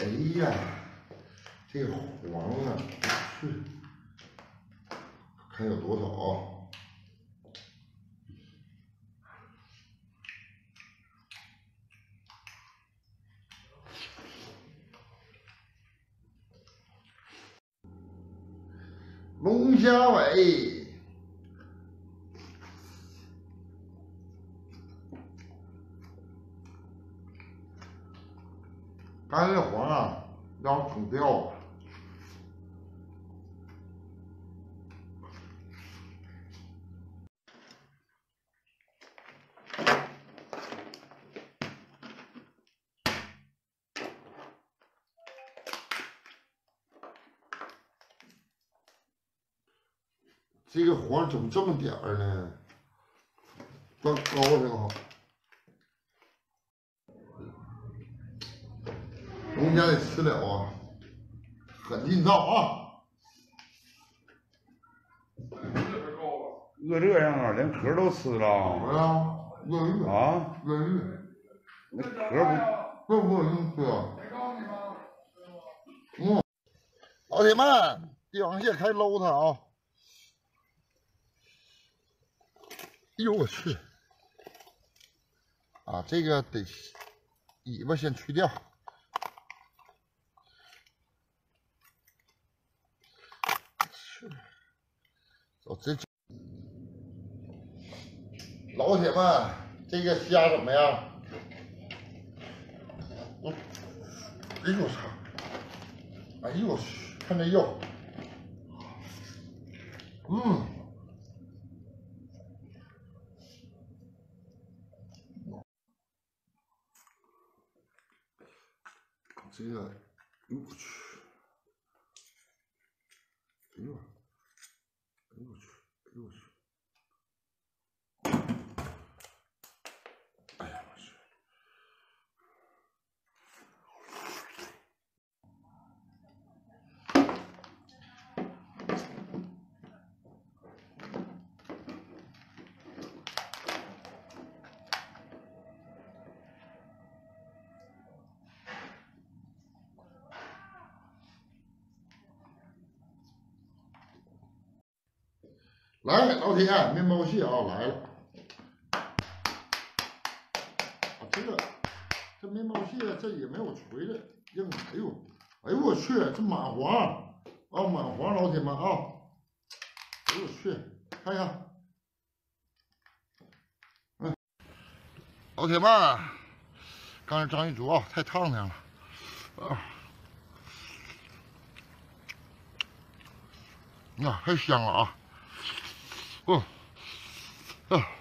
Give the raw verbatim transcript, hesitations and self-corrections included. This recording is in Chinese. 哎呀，这个黄啊，去，看有多少啊？ 龙虾尾，刚才黄啊，让我捅掉了。这个黄怎么这么点儿呢？放高挺好。龙虾得吃了啊，很劲道啊！饿这样啊，连壳都吃了。啊，饿绿啊，饿绿。那壳不饿不饿绿是吧？嗯，老铁们，帝王蟹开捞它啊！ 哎呦我去！啊，这个得尾巴先去掉。走，这老铁们，这个虾怎么样？我，哎呦我操！哎呦我去，看这肉，嗯。 这个，我去！哎呦，哎呦我去，哎呦我去！哎呀我去！来，老铁，面包蟹啊来了！啊，这个这面包蟹这也没有锤子硬。哎呦，哎呦我去，这满黄啊，满黄，老铁们啊！哎呦我去，看一下，嗯，老铁们，刚才张一竹啊，太烫亮了啊！那、啊、太香了啊！ 哦，啊。